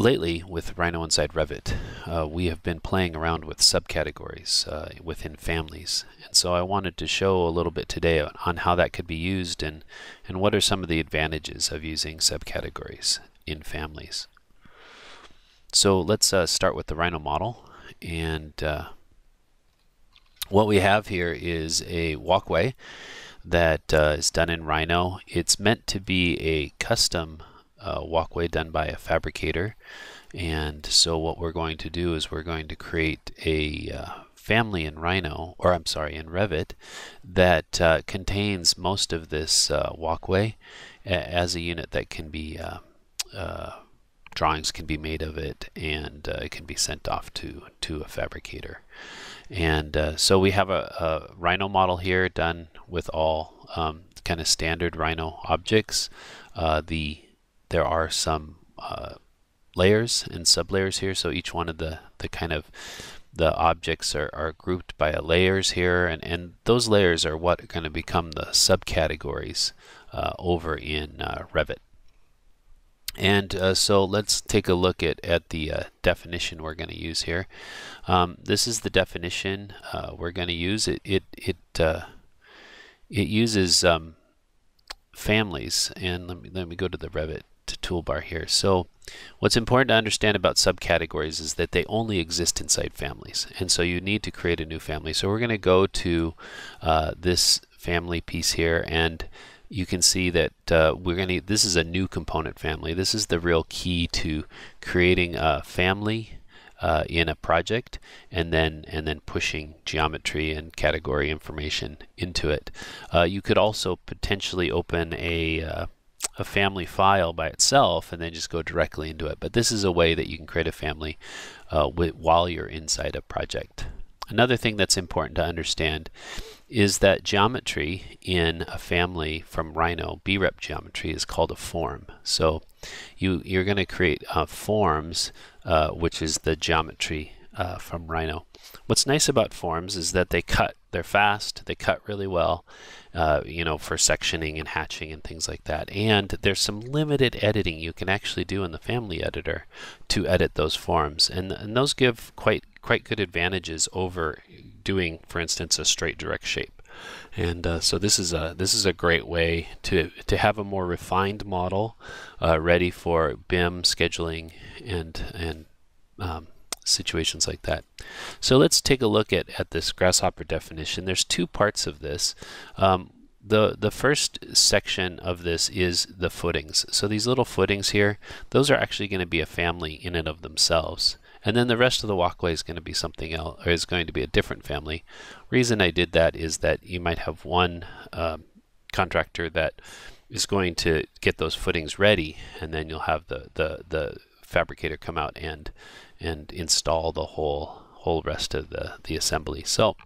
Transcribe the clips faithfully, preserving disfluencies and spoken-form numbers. Lately, with Rhino.Inside.Revit, uh, we have been playing around with subcategories uh, within families, and so I wanted to show a little bit today on how that could be used and, and what are some of the advantages of using subcategories in families. So let's uh, start with the Rhino model, and uh, what we have here is a walkway that uh, is done in Rhino. It's meant to be a custom Uh, walkway done by a fabricator, and so what we're going to do is we're going to create a uh, family in Rhino, or I'm sorry, in Revit, that uh, contains most of this uh, walkway as a unit that can be uh, uh, drawings can be made of it, and uh, it can be sent off to to a fabricator. And uh, so we have a, a Rhino model here done with all um, kind of standard Rhino objects. Uh, the There are some uh, layers and sublayers here, so each one of the, the kind of the objects are, are grouped by layers here, and, and those layers are what are going to become the subcategories uh, over in uh, Revit. And uh, so let's take a look at, at the uh, definition we're going to use here. Um, this is the definition uh, we're going to use. It it it, uh, it uses um, families, and let me, let me go to the Revit toolbar here. So what's important to understand about subcategories is that they only exist inside families, and so you need to create a new family. So we're going to go to uh, this family piece here, and you can see that uh, we're going to this is a new component family. This is the real key to creating a family uh, in a project, and then and then pushing geometry and category information into it. Uh, you could also potentially open a uh, a family file by itself and then just go directly into it, but this is a way that you can create a family uh, with, while you're inside a project. Another thing that's important to understand is that geometry in a family from Rhino, B R E P geometry, is called a form. So you, you're going to create uh, forms, uh, which is the geometry uh, from Rhino. What's nice about forms is that they cut. They're fast. They cut really well, uh, you know, for sectioning and hatching and things like that. And there's some limited editing you can actually do in the family editor to edit those forms, and and those give quite quite good advantages over doing, for instance, a straight direct shape. And uh, so this is a this is a great way to to have a more refined model, uh, ready for B I M scheduling and and. Um, situations like that. So let's take a look at, at this Grasshopper definition. There's two parts of this. Um, the, the first section of this is the footings. So these little footings here, those are actually going to be a family in and of themselves. And then the rest of the walkway is going to be something else, or is going to be a different family. Reason I did that is that you might have one um, contractor that is going to get those footings ready, and then you'll have the, the, the fabricator come out and and install the whole whole rest of the the assembly. So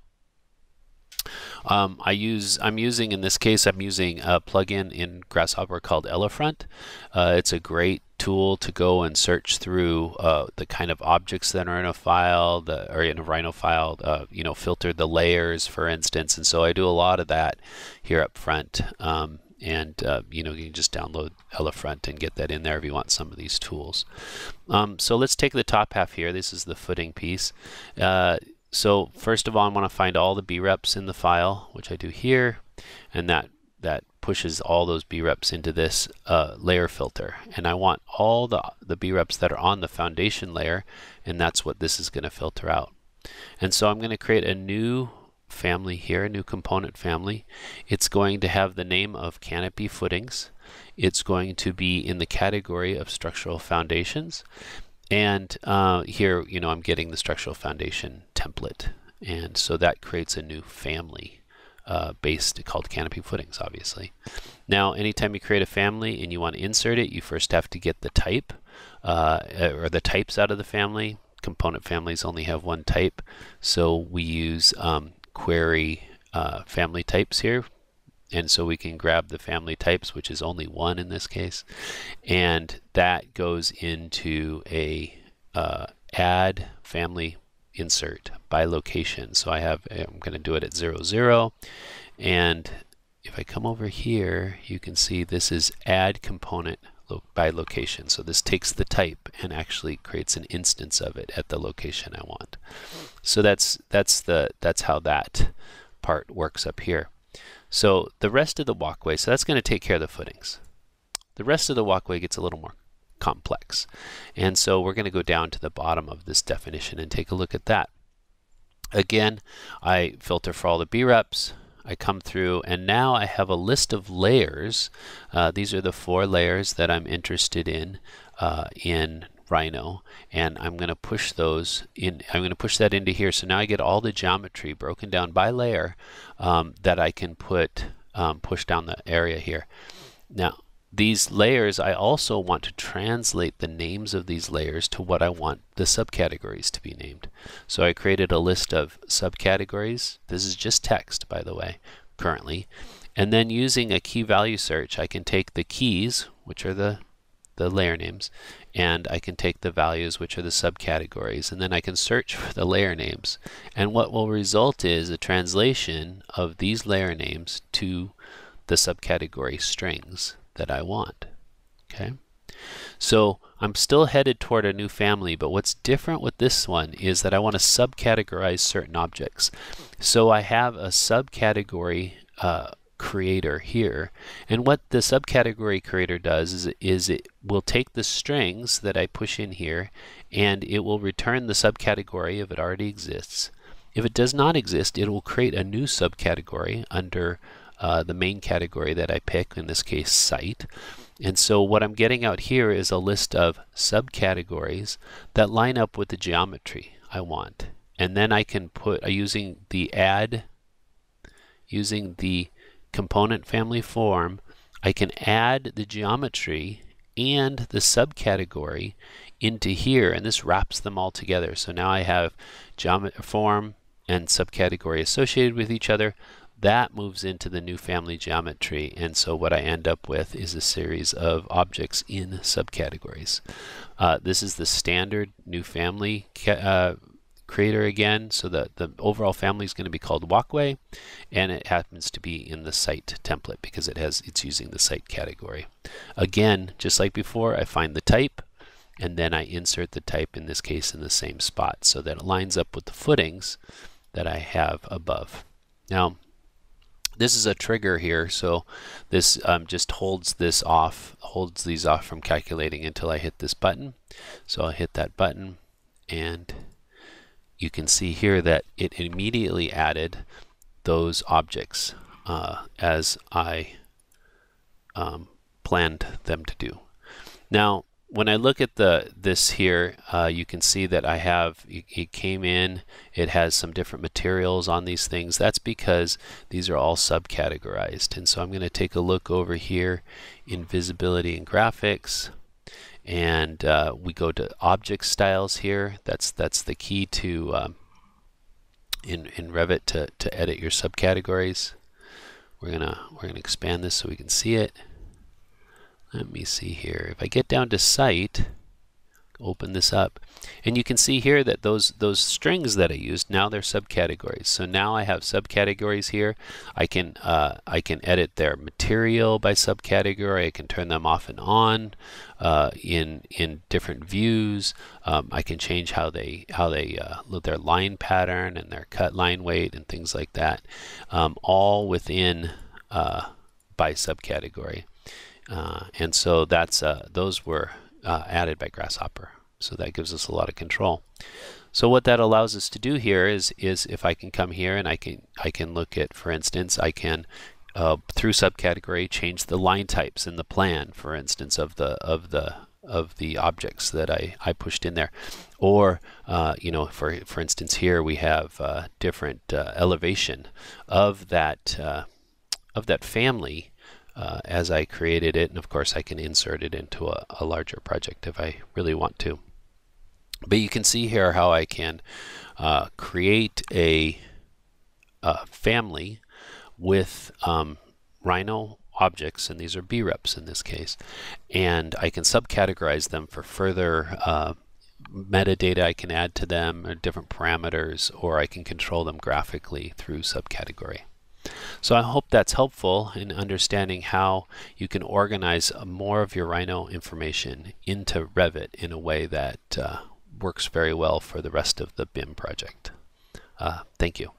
um, I use I'm using in this case I'm using a plugin in Grasshopper called Elefront. Uh, it's a great tool to go and search through uh, the kind of objects that are in a file, the, or in a Rhino file, uh, you know, filter the layers, for instance. And so I do a lot of that here up front. Um, and uh, you know, you can just download Elefront and get that in there if you want some of these tools. Um, so let's take the top half here. This is the footing piece. Uh, so first of all, I want to find all the B reps in the file, which I do here, and that that pushes all those B reps into this uh, layer filter. And I want all the, the B reps that are on the foundation layer, and that's what this is going to filter out. And so I'm going to create a new family here, a new component family. It's going to have the name of canopy footings. It's going to be in the category of structural foundations, and uh, here, you know, I'm getting the structural foundation template, and so that creates a new family uh, based called canopy footings, obviously. Now, anytime you create a family and you want to insert it, you first have to get the type uh, or the types out of the family. Component families only have one type, so we use um, query uh, family types here, and so we can grab the family types, which is only one in this case, and that goes into a uh, add family insert by location. So I have I'm going to do it at zero zero, and if I come over here, you can see this is add component by location. So this takes the type and actually creates an instance of it at the location I want. So that's that's the that's how that part works up here. So the rest of the walkway, so that's going to take care of the footings. The rest of the walkway gets a little more complex. And so we're going to go down to the bottom of this definition and take a look at that. Again, I filter for all the B reps. I come through and now I have a list of layers. Uh, these are the four layers that I'm interested in uh, in Rhino, and I'm going to push those in. I'm going to push that into here. So now I get all the geometry broken down by layer um, that I can put um, push down the area here. Now these layers, I also want to translate the names of these layers to what I want the subcategories to be named. So I created a list of subcategories. This is just text, by the way, currently. And then using a key value search, I can take the keys, which are the, the layer names, and I can take the values, which are the subcategories, and then I can search for the layer names. And what will result is a translation of these layer names to the subcategory strings that I want. Okay, so I'm still headed toward a new family, but what's different with this one is that I want to subcategorize certain objects. So I have a subcategory uh, creator here, and what the subcategory creator does is, is it will take the strings that I push in here and it will return the subcategory if it already exists. If it does not exist, it will create a new subcategory under Uh, the main category that I pick, in this case site. And so what I'm getting out here is a list of subcategories that line up with the geometry I want. And then I can put, uh, using the add, using the component family form, I can add the geometry and the subcategory into here, and this wraps them all together. So now I have geometry form and subcategory associated with each other. That moves into the new family geometry, and so what I end up with is a series of objects in subcategories. Uh, this is the standard new family uh, creator again, so the, the overall family is going to be called walkway, and it happens to be in the site template because it has it's using the site category. Again, just like before, I find the type, and then I insert the type, in this case in the same spot, so that it lines up with the footings that I have above. Now, this is a trigger here, so this um, just holds this off, holds these off from calculating until I hit this button. So I'll hit that button, and you can see here that it immediately added those objects uh, as I um, planned them to do. Now, when I look at the this here, uh, you can see that I have, it, it came in, it has some different materials on these things. That's because these are all subcategorized. And so I'm going to take a look over here in visibility and graphics. And uh, we go to object styles here. That's, that's the key to, um, in, in Revit, to, to edit your subcategories. We're gonna, we're gonna expand this so we can see it. Let me see here. If I get down to site, open this up, and you can see here that those those strings that I used, now they're subcategories. So now I have subcategories here. I can uh, I can edit their material by subcategory. I can turn them off and on uh, in in different views. Um, I can change how they how they uh, look, their line pattern and their cut line weight and things like that, um, all within uh, by subcategory. Uh, and so that's uh, those were uh, added by Grasshopper, so that gives us a lot of control. So what that allows us to do here is is if I can come here and I can I can look at, for instance, I can uh, through subcategory change the line types in the plan, for instance, of the of the of the objects that I I pushed in there, or uh, you know, for for instance here we have uh, different uh, elevation of that uh, of that family. Uh, as I created it, and of course I can insert it into a, a larger project if I really want to. But you can see here how I can uh, create a, a family with um, Rhino objects, and these are B reps in this case, and I can subcategorize them for further uh, metadata I can add to them, or different parameters, or I can control them graphically through subcategory. So I hope that's helpful in understanding how you can organize more of your Rhino information into Revit in a way that uh, works very well for the rest of the B I M project. Uh, thank you.